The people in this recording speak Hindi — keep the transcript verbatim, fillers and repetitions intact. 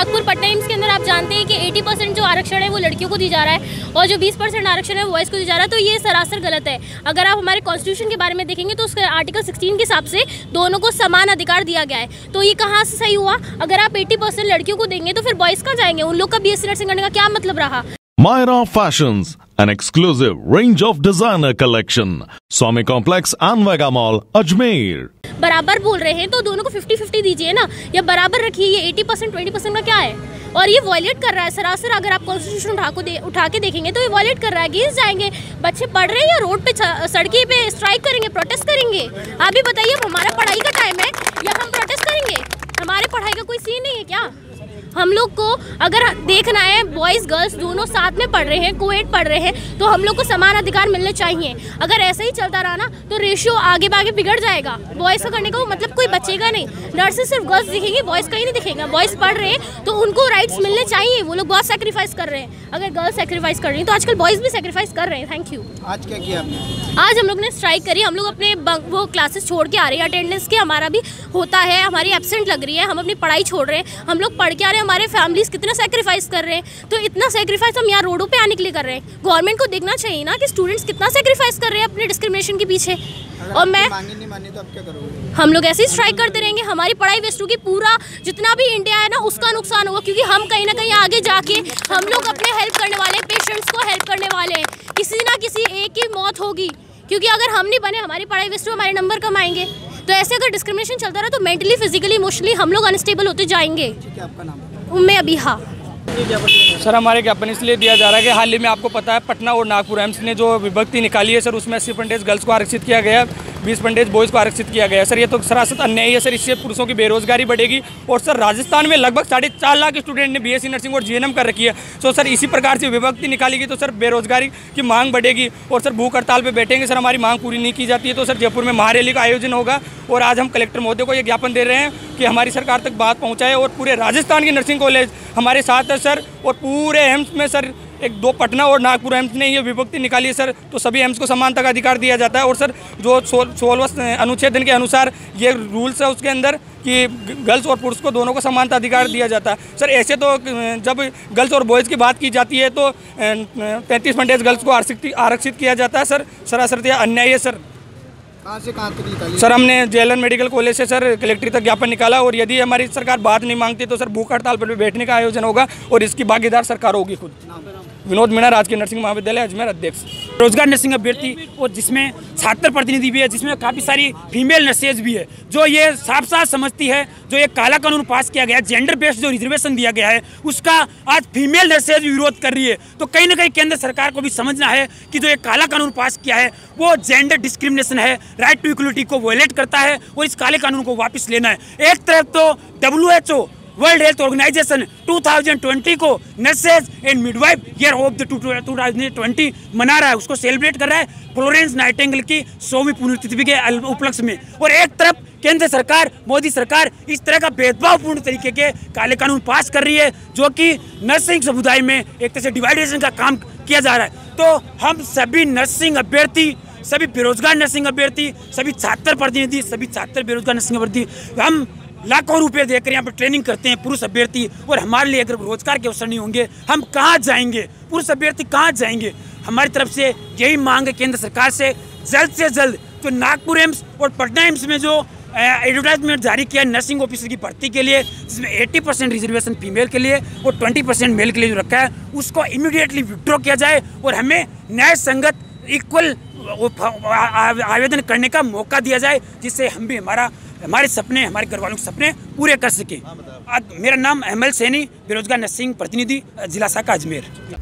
नागपुर पटना एम्स के अंदर आप जानते हैं कि अस्सी परसेंट जो आरक्षण है वो लड़कियों को दी जा रहा है और जो बीस परसेंट आरक्षण है वो बॉयज़ को दिया जा रहा है, तो ये सरासर गलत है। अगर आप हमारे कॉन्स्टिट्यूशन के बारे में देखेंगे तो उसके आर्टिकल सोलह के हिसाब से दोनों को समान अधिकार दिया गया है, तो ये कहाँ से सही हुआ? अगर आप एट्टी परसेंट लड़कियों को देंगे तो फिर बॉयज़ कहाँ जाएंगे? उन लोग का बी एस सी नर्सिंग करने का क्या मतलब रहा? Myra Fashions, an exclusive range of designer collection. Swami Complex and Vagamal, Ajmer. बराबर बोल रहे हैं तो दोनों को फिफ्टी फिफ्टी दीजिए ना, या बराबर रखिए। ये अस्सी परसेंट बीस परसेंट का क्या है? और ये वॉयलेट कर रहा है सरासर। अगर आप कॉन्स्टिट्यूशन उठा को दे, उठा के देखेंगे तो ये वॉयलेट कर रहा है। अगेंस्ट जाएंगे, बच्चे पढ़ रहे हैं या रोड पे सड़कें पे स्ट्राइक करेंगे, प्रोटेस्ट करेंगे? आप भी बताइए, हमारा पढ़ाई का टाइम है या हम प्रोटेस्ट करेंगे? हमारे पढ़ाई का कोई सीन नहीं है क्या? हम लोग को अगर देखना है बॉयज़ गर्ल्स दोनों साथ में पढ़ रहे हैं, कोएड पढ़ रहे हैं, तो हम लोग को समान अधिकार मिलने चाहिए। अगर ऐसे ही चलता रहा ना तो रेशियो आगे बागे बिगड़ जाएगा। बॉयज़ का करने का मतलब कोई बचेगा नहीं। नर्सेज सिर्फ गर्ल्स दिखेंगी, बॉयज़ कहीं नहीं दिखेगा। बॉयज़ पढ़ रहे हैं तो उनको राइट्स मिलने चाहिए। वो लोग बहुत सैक्रीफाइस कर रहे हैं। अगर गर्ल्स सैक्रीफाइस कर रही हैं तो आजकल बॉयज़ भी सैक्रीफाइस कर रहे हैं। Thank you. आज क्या किया आपने? आज हम लोग ने स्ट्राइक करी। हम लोग अपने वो क्लासेस छोड़ के आ रहे हैं, अटेंडेंस के हमारा भी होता है, हमारी एबसेंट लग रही है, हम अपनी पढ़ाई छोड़ रहे हैं। हम लोग पढ़ के आ रहे हैं, हमारे फैमिलीज कितना सैक्रिफाइस कर रहे हैं, तो इतना सैक्रिफाइस हम यहाँ रोडों पे आने के लिए कर रहे हैं। गवर्नमेंट को देखना चाहिए ना कि स्टूडेंट्स कितना सैक्रिफाइस कर रहे हैं अपने डिस्क्रिमिनेशन के पीछे। और मैं माने नहीं माने तो आप क्या करोगे? हम लोग ऐसे ही स्ट्राइक करते रहेंगे। हमारी पढ़ाई वेस्ट होगी, पूरा जितना भी इंडिया है ना उसका नुकसान होगा, क्योंकि हम कहीं ना कहीं आगे जाके हम लोग अपने हेल्प करने वाले हैं, पेशेंट्स को हेल्प करने वाले हैं। किसी ना किसी एक की मौत होगी, क्योंकि अगर हम नहीं बने हमारी पढ़ाई वेस्ट हो, हमारे नंबर कम आएंगे। तो ऐसे अगर डिस्क्रिमिनेशन चलता रहा तो मेंटली, फिजिकली, इमोशनली हम लोग अनस्टेबल होते जाएंगे। आपका नाम? उम्मे अबीहा। सर, हमारे ज्ञापन इसलिए दिया जा रहा है कि हाल ही में आपको पता है पटना और नागपुर एम्स ने जो विभक्ति निकाली है सर, उसमें अस्सी परसेंट गर्ल्स को आरक्षित किया गया, बीस परसेंट बॉयज़ को आरक्षित किया गया। सर ये तो सरासर अन्याय है सर। इससे पुरुषों की बेरोजगारी बढ़ेगी। और सर राजस्थान में लगभग साढ़े चार लाख स्टूडेंट ने बीएससी नर्सिंग और जीएनएम कर रखी है। सो सर इसी प्रकार से विभक्ति निकालेगी तो सर बेरोजगारी की मांग बढ़ेगी और सर भूख हड़ताल पर बैठेंगे। सर हमारी मांग पूरी नहीं की जाती है तो सर जयपुर में महारैली का आयोजन होगा। और आज हम कलेक्टर महोदय को ये ज्ञापन दे रहे हैं कि हमारी सरकार तक बात पहुँचाए और पूरे राजस्थान के नर्सिंग कॉलेज हमारे साथ है सर। और पूरे एम्स में सर एक दो पटना और नागपुर एम्स ने ये विभक्ति निकाली है सर, तो सभी एम्स को समानता का अधिकार दिया जाता है। और सर जो सोलहवें अनुच्छेद के अनुसार ये रूल्स है उसके अंदर कि गर्ल्स और पुरुष को दोनों को समानता अधिकार दिया जाता है सर। ऐसे तो जब गर्ल्स और बॉयज़ की बात की जाती है तो पैंतीस परसेंट गर्ल्स को आरक्षित किया जाता है सर। सरासर यह अन्याय है सर। कहाँ से कहाँ तक निकाली सर? हमने जेलन मेडिकल कॉलेज से सर कलेक्ट्री तक ज्ञापन निकाला और यदि हमारी सरकार बात नहीं मांगती तो सर भूख हड़ताल पर भी बैठने का आयोजन होगा और इसकी भागीदार सरकार होगी खुद। विनोद मीणा, राजकीय नर्सिंग महाविद्यालय अजमेर, अध्यक्ष रोजगार नर्सिंग अभ्यर्थी, और जिसमें छात्र प्रतिनिधि भी है, जिसमें काफ़ी सारी फीमेल नर्सेज भी है, जो ये साफ साफ समझती है जो ये काला कानून पास किया गया है, जेंडर बेस्ड जो रिजर्वेशन दिया गया है उसका आज फीमेल नर्सेज विरोध कर रही है। तो कहीं ना कहीं केंद्र सरकार को भी समझना है कि जो ये काला कानून पास किया है वो जेंडर डिस्क्रिमिनेशन है, राइट टू इक्वलिटी को वायलेट करता है और इस काले कानून को वापस लेना है। एक तरफ तो W H O world health organisation दो हज़ार बीस को nurses and midwife year of the दो हज़ार बीस मना रहा है, उसको सेलिब्रेट कर रहा है फ्लोरेंस नाइटिंगेल की सौवीं पुण्यतिथि के उपलक्ष्य में। और एक तरफ केंद्र सरकार, मोदी सरकार इस तरह का भेदभावपूर्ण तरीके के काले कानून पास कर रही है जो कि नर्सिंग समुदाय में एक तरह से डिवाइडेशन का काम किया जा रहा है। तो हम सभी नर्सिंग अभ्यर्थी, सभी बेरोजगार नर्सिंग अभ्यर्थी, सभी छात्र प्रतिनिधि, सभी छात्र बेरोजगार नर्सिंग अभ्यर्थी, हम लाखों रुपए देकर यहाँ पर ट्रेनिंग करते हैं पुरुष अभ्यर्थी, और हमारे लिए अगर रोजगार के अवसर नहीं होंगे हम कहाँ जाएंगे? पुरुष अभ्यर्थी कहाँ जाएंगे? हमारी तरफ से यही मांग है केंद्र सरकार से, जल्द से जल्द जो नागपुर एम्स और पटना एम्स में जो एडवर्टाइजमेंट जारी किया नर्सिंग ऑफिसर की भर्ती के लिए, जिसमें अस्सी परसेंट रिजर्वेशन फीमेल के लिए और बीस परसेंट मेल के लिए जो रखा है, उसको इमीडिएटली विथड्रॉ किया जाए और हमें न्याय संगत इक्वल आवेदन करने का मौका दिया जाए, जिससे हम भी हमारा हमारे सपने, हमारे घर वालों के सपने पूरे कर सके। मेरा नाम अमल सैनी, बेरोजगार नर्सिंग प्रतिनिधि, जिला शाखा अजमेर।